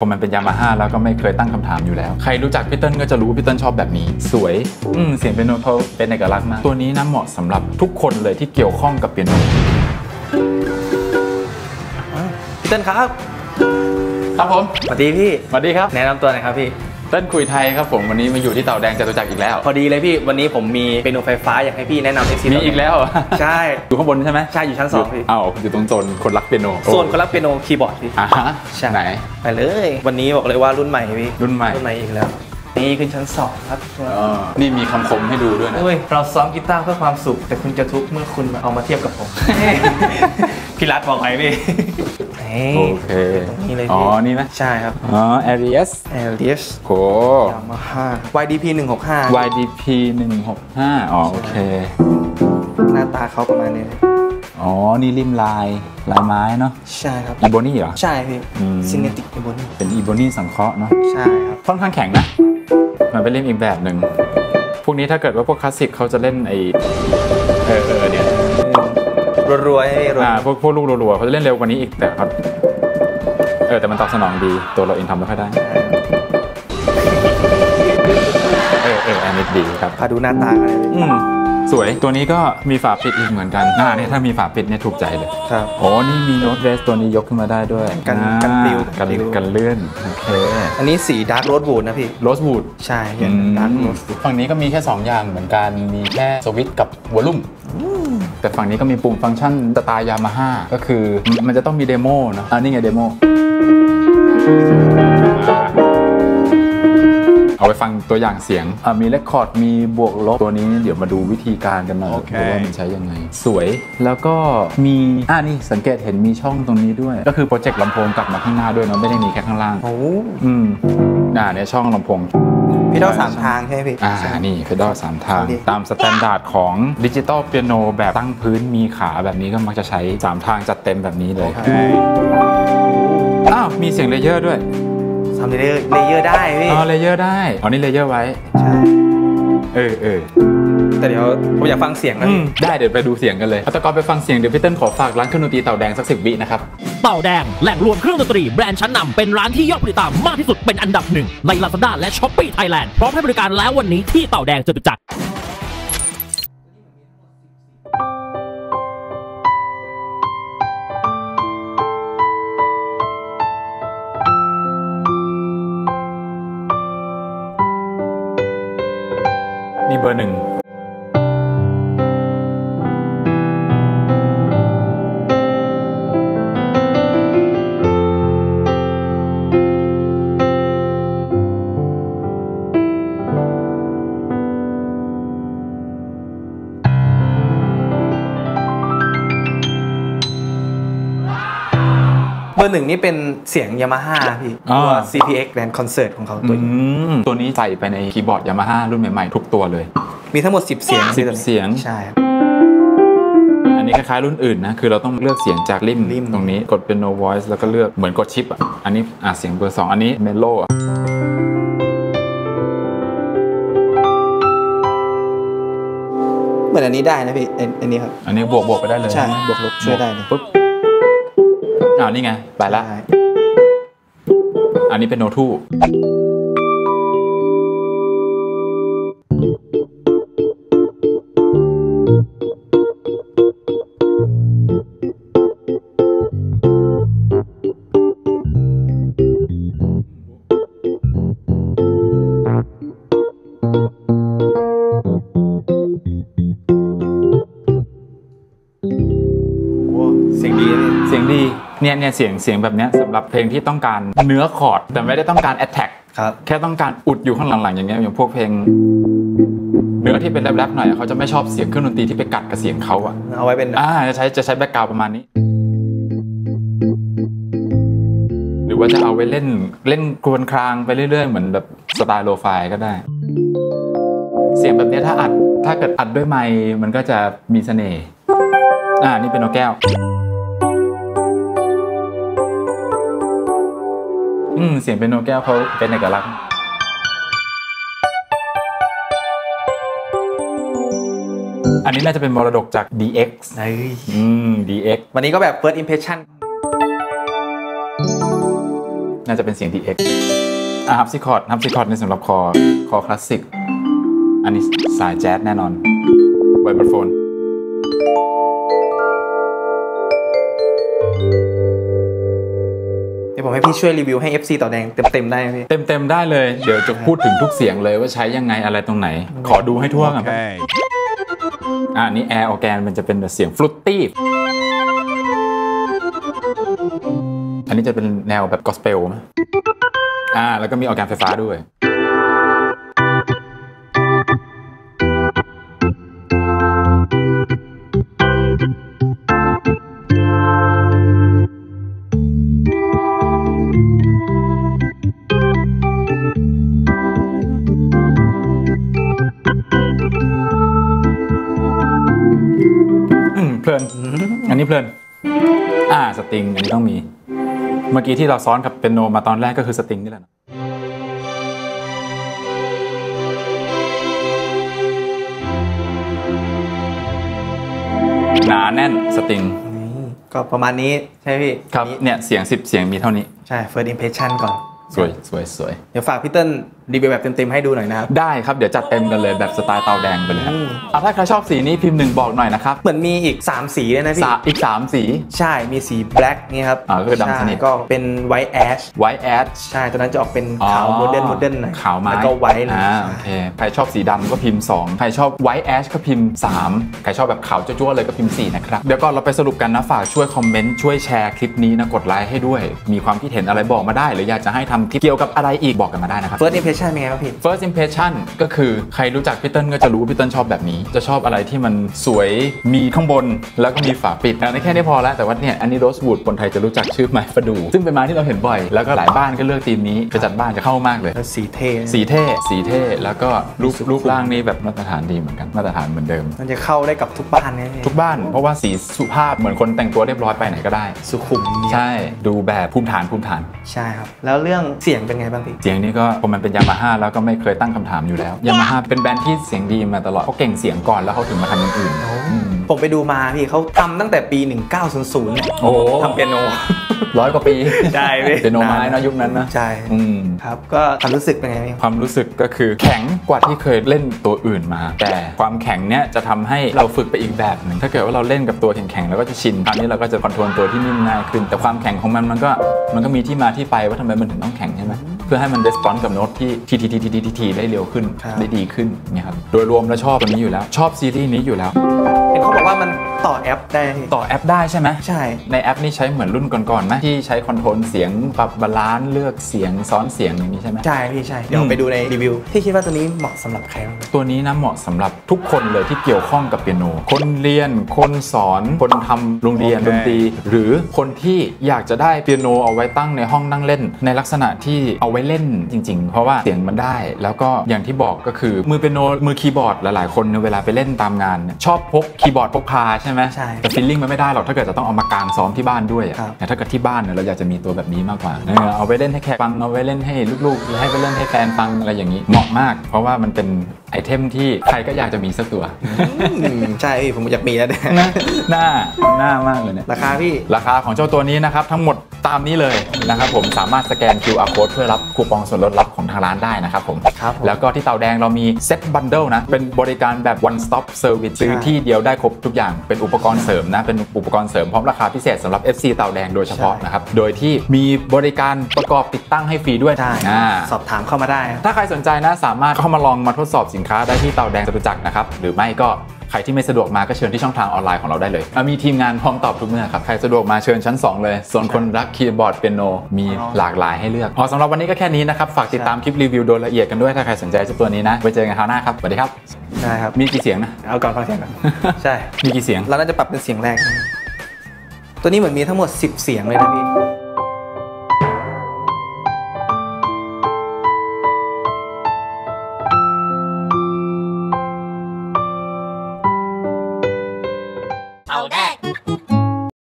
ผมมันเป็นยามาฮ่าแล้วก็ไม่เคยตั้งคำถามอยู่แล้วใครรู้จักพี่เติ้ลก็จะรู้พี่เติ้ลชอบแบบนี้สวยเสียงเปียโนเขาเป็นเอกลักษณ์มากตัวนี้นะเหมาะสำหรับทุกคนเลยที่เกี่ยวข้องกับเปียโนพี่เติ้ลครับครับผมสวัสดีพี่สวัสดีครับแนะนำตัวหน่อยครับพี่เติ้ลคุยไทยครับผมวันนี้มาอยู่ที่เต่าแดงจตุจักรอีกแล้วพอดีเลยพี่วันนี้ผมมีเปียโนไฟฟ้าอยากให้พี่แนะนำมีอีกแล้วใช่อยู่ข้างบนใช่ไหมใช่อยู่ชั้น2พี่อ้าวอยู่ตรงโซนคนรักเปียโนโซนคนรักเปียโนคีย์บอร์ดพี่อ่ะฮะใช่ไหนไปเลยวันนี้บอกเลยว่ารุ่นใหม่พี่รุ่นใหม่อีกแล้วนี่ขึ้นชั้น2ครับนี่มีคำคมให้ดูด้วยนะเราซ้อมกีตาร์เพื่อความสุขแต่คุณจะทุกข์เมื่อคุณเอามาเทียบกับผมพี่รัฐบอกไงพี่โอเคตรงนี้เลยอ๋อนี่นะใช่ครับอ๋อ Arias โห Yamaha YDP-165 YDP-165 อ๋อโอเคหน้าตาเขาประมาณนี้อ๋อนี่ริมลายไม้เนาะใช่ครับอีโบนี่เหรอใช่พี่ซินเนติกอีโบนี่เป็นอีโบนี่สังเคราะห์เนาะใช่ครับค่อนข้างแข็งนะมันเป็นเล่นอีกแบบหนึ่งพวกนี้ถ้าเกิดว่าพวกคลาสสิกเขาจะเล่นไอเนี่ยรัวๆให้รัวพวกลูกรัวๆเขาจะเล่นเร็วกว่านี้อีกแต่ครับแต่มันตอบสนองดีตัวเราเองทำไม่ค่อยได้อันนี้ดีครับพาดูหน้าตากันสวยตัวนี้ก็มีฝาปิดอีกเหมือนกันเนี่ยถ้ามีฝาปิดเนี่ยถูกใจเลยครับโอ้นี่มีโน้ตเรสตัวนี้ยกขึ้นมาได้ด้วยกันติวกันเลื่อนโอเคอันนี้สี Dark Rosewood นะพี่ Rosewood ใช่อย่าง Dark Rosewood ฝั่งนี้ก็มีแค่2อย่างเหมือนกันมีแค่สวิตช์กับวอลลุ่มแต่ฝั่งนี้ก็มีปุ่มฟังก์ชันสไตล์ยามาฮ่าก็คือมันจะต้องมีเดโมนะนี่ไงเดโมเอาไปฟังตัวอย่างเสียงมีเรคคอร์ดมีบวกลบตัวนี้เดี๋ยวมาดูวิธีการกันหน่อยว่ามันใช้ยังไงสวยแล้วก็มีนี่สังเกตเห็นมีช่องตรงนี้ด้วยก็คือโปรเจกต์ลำโพงกลับมาข้างหน้าด้วยนะไม่ได้มีแค่ข้างล่างโอ้เนี่ยช่องลำโพงเพดอล3ทางใช่ไหมพี่นี่เพดอล3ทางตามสแตนดาร์ดของดิจิตอลเปียโนแบบตั้งพื้นมีขาแบบนี้ก็มักจะใช้3ทางจัดเต็มแบบนี้เลยมีเสียงเลเยอร์ด้วยทำเลเยอร์ได้พี่เลเยอร์ได้นี่เลเยอร์ไว้ใช่แต่เดี๋ยวผมอยากฟังเสียงนะได้เดี๋ยวไปดูเสียงกันเลยแต่ก่อนไปฟังเสียงเดี๋ยวพี่เติ้ลขอฝากร้านเครื่องดนตรีเต่าแดงสัก10 วินะครับเต่าแดงแหล่งรวมเครื่องดนตรีแบรนด์ชั้นนำเป็นร้านที่ยอดผู้ติดตามมากที่สุดเป็นอันดับ1ใน Lazada และ Shopee Thailand พร้อมให้บริการแล้ววันนี้ที่เต่าแดงจตุจักรนี่เบอร์1เบอร์ 1นี่เป็นเสียง Yamaha พี่ตัว CPX Grand Concert ของเขาตัวนี้ใส่ไปในคีย์บอร์ด Yamaha รุ่นใหม่ๆทุกตัวเลยมีทั้งหมด10เสียงใช่อันนี้คล้ายๆรุ่นอื่นนะคือเราต้องเลือกเสียงจากริมตรงนี้กดเป็น no voice แล้วก็เลือกเหมือนกดชิปอันนี้เสียงเบอร์ 2อันนี้ mellowเหมือนอันนี้ได้นะพี่อันนี้ครับอันนี้บวกไปได้เลยใช่บวกลบช่วยได้เลยปุ๊บนี่ไงไปละอันนี้เป็นโนทูเนี่ยเสียงแบบนี้สำหรับเพลงที่ต้องการเนื้อคอร์ดแต่ไม่ได้ต้องการแอทแท็กครับแค่ต้องการอุดอยู่ข้างหลังๆอย่างเงี้ยอย่างพวกเพลงเนื้อที่เป็นแรปๆหน่อยเขาจะไม่ชอบเสียงเครื่องดนตรีที่ไปกัดกับเสียงเขาเอาไว้เป็นจะใช้แบ็คกราวด์ประมาณนี้หรือว่าจะเอาไว้เล่นกรวนครางไปเรื่อยๆเหมือนแบบสไตล์โลฟายก็ได้เสียงแบบนี้ถ้าเกิดอัดด้วยไมค์มันก็จะมีเสน่ห์นี่เป็นนกแก้วเสียงเป็นโนแก้วเขาเป็นเอกลักษณ์อันนี้น่าจะเป็นมรดกจาก DX เฮ้ยDX วันนี้ก็แบบ first impression น่าจะเป็นเสียง DX ฮับซิคอร์ดในสำหรับคอคลาสสิกอันนี้สายแจ๊สแน่นอนไวโบรโฟนเดี๋ยวผมให้พี่ช่วยรีวิวให้ FC ต่อแดงเต็มได้พี่เต็มได้เลยเดี๋ยวจะพูดถึงทุกเสียงเลยว่าใช้ยังไงอะไรตรงไหนขอดูให้ทั่วกันอันนี้แอร์ออแกนมันจะเป็นเสียงฟลุตตี้อันนี้จะเป็นแนวแบบกอสเปลนะแล้วก็มีออแกนไฟฟ้าด้วยเพลินอันนี้เพลินสตริงอันนี้ต้องมีเมื่อกี้ที่เราซ้อนกับเปียโนมาตอนแรกก็คือสตริงนี่แหละหนาแน่นสตริงก็ประมาณนี้ใช่พี่ครับเนี่ยเสียง10เสียงมีเท่านี้ใช่ first impression ก่อนสวยเดี๋ยวฝากพี่เติ้ลรีวิวแบบเต็มๆให้ดูหน่อยนะครับได้ครับเดี๋ยวจัดเต็มกันเลยแบบสไตล์เตาแดงไปเลยครับถ้าใครชอบสีนี้พิมพ์หนึ่งบอกหน่อยนะครับเหมือนมีอีก3สีเลยนะพี่อีก3สีใช่มีสี black นี่ครับก็คือดำสนิทก็เป็น white ash ใช่ตอนนั้นจะออกเป็นขาว modern หน่อยขาวมาแล้วก็ white โอเคใครชอบสีดำก็พิมพ์2ใครชอบ white ash ก็พิมพ์3ใครชอบแบบขาวจั๊วๆเลยก็พิมพ์4นะครับเดี๋ยวก่อนเราไปสรุปกันนะฝากช่วยคอมเมนต์ช่วยแชร์คลิปนี้นะกดไลค์ให้ด้วยมีความคิดเห็นอะไรบอกมาได้หรืออยากจะให้ทำคลิปเกี่ยวกับอะไรอีกบอกกันมาได้นะครับ First impression เป็นไงครับพี่ First impression ก็คือใครรู้จักพี่เติ้ลก็จะรู้ว่าพี่เติ้ลชอบแบบนี้จะชอบอะไรที่มันสวยมีข้างบนแล้วก็มีฝาปิดนะแค่นี้พอแล้วแต่ว่าเนี่ยอันนี้ Rosewood คนไทยจะรู้จักชื่อไม้ประดู่ซึ่งเป็นไม้ที่เราเห็นบ่อยแล้วก็หลายบ้านก็เลือกธีมนี้จะจัดบ้านจะเข้ามากเลยสีเท่แล้วก็รูปร่างนี่แบบมาตรฐานดีเหมือนกันมาตรฐานเหมือนเดิมมันจะเข้าได้กับทุกบ้านเนี่ยทุกบ้านเพราะว่าสีสุภาพเหมือนคนแต่งตัวเรียบร้อยไปไหนก็ได้สุขุมใช่ดูแบบภูมิฐานใช่ครับแล้วเรื่องเสียงเป็นไงบ้างพี่เสียงนี่ก็พอมันเป็นยามาฮ่าแล้วก็ไม่เคยตั้งคำถามอยู่แล้วยามาฮ่าเป็นแบรนด์ที่เสียงดีมาตลอดเขาเก่งเสียงก่อนแล้วเขาถึงมาทำอย่างอื่นผมไปดูมาพี่เขาทำตั้งแต่ปี 1900 โอ้ทำเปียโน100 กว่าปีใช่เปียโนไม้นะยุคนั้นนะใช่ครับก็ความรู้สึกเป็นไงความรู้สึกก็คือแข็งกว่าที่เคยเล่นตัวอื่นมาแต่ความแข็งเนี้ยจะทำให้เราฝึกไปอีกแบบหนึ่งถ้าเกิดว่าเราเล่นกับตัวแข็งๆแล้วก็จะชินคราวนี้เราก็จะคอนโทรลตัวที่นิ่มง่ายขึ้นแต่ความแข็งของมันก็มีที่มาที่ไปว่าทำไมมันถึงต้องแข็งใช่ไหมเพื่อให้มันรีสปอนส์กับโน้ตที่ทีได้เร็วขึ้นได้ดีขึ้นเนี่ยครับโดยรวมแล้วชอบตัวนี้อยู่แล้วชอบซีรีส์นี้อยู่แล้วเห็นเขาบอกว่ามันต่อแอปได้ใช่ไหมใช่ในแอปนี่ใช้เหมือนรุ่นก่อนๆไหมที่ใช้คอนโทรลเสียงปรับบาลานซ์เลือกเสียงซ้อนเสียงอย่างนี้ใช่ไหมใช่พี่ใช่เดี๋ยวไปดูในรีวิวที่คิดว่าตัวนี้เหมาะสำหรับใครบ้างตัวนี้นะเหมาะสำหรับทุกคนเลยที่เกี่ยวข้องกับเปียโนคนเรียนคนสอนคนทำโรงเรียนดนตรีหรือคนที่อยากจะได้เปียโนเอาไว้ตั้งในห้องนั่งเล่นในลักษณะที่เอาไว้เล่นจริงๆเพราะว่าเสียงมันได้แล้วก็อย่างที่บอกก็คือมือเปียโนมือคีย์บอร์ดหลายๆคนเวลาไปเล่นตามงานชอบพกคีย์บอร์ดพกพาใช่ไหมใช่แต่ฟีลลิ่งมันไม่ได้หรอกถ้าเกิดจะต้องเอามากางซ้อมที่บ้านด้วยแต่ถ้าเกิดที่บ้านเราอยากจะมีตัวแบบนี้มากกว่าเอาไปเล่นให้แขกฟังเอาไปเล่นให้ลูกๆให้ไปเล่นให้แฟนฟังอะไรอย่างนี้เหมาะมากเพราะว่ามันเป็นไอเทมที่ใครก็อยากจะมีสักตัวใช่ผมอยากมีแล้วนะหน้ามากเลยเนี่ยราคาพี่ราคาของเจ้าตัวนี้นะครับทั้งหมดตามนี้เลยนะครับผมสามารถสแกน QR Code เพื่อรับคูปองส่วนลดลับของทางร้านได้นะครับผมแล้วก็ที่เตาแดงเรามีเซ็ตบันเดิลนะเป็นบริการแบบ one stop service ซื้อที่เดียวได้ครบทุกอย่างเป็นอุปกรณ์เสริมนะเป็นอุปกรณ์เสริมพร้อมราคาพิเศษสำหรับ FC เตาแดงโดยเฉพาะนะครับโดยที่มีบริการประกอบติดตั้งให้ฟรีด้วยสอบถามเข้ามาได้ถ้าใครสนใจนะสามารถเข้ามาลองมาทดสอบสินค้าได้ที่เตาแดงจตุจักรนะครับหรือไม่ก็ใครที่ไม่สะดวกมาก็เชิญที่ช่องทางออนไลน์ของเราได้เลยมีทีมงานพร้อมตอบทุกเมื่อครับใครสะดวกมาเชิญชั้น2เลยส่วนคนรักคีย์บอร์ดเปียโนมีหลากหลายให้เลือกพอสำหรับวันนี้ก็แค่นี้นะครับฝากติดตามคลิปรีวิวโดยละเอียดกันด้วยถ้าใครสนใจเจ้าตัวนี้นะไปเจอกันคราวหน้าครับสวัสดีครับใช่ครับมีกี่เสียงนะเอาก่อนฟังเสียงก่อนใช่มีกี่เสียงเราน่าจะปรับเป็นเสียงแรกตัวนี้เหมือนมีทั้งหมด10 เสียงเลยนะพี่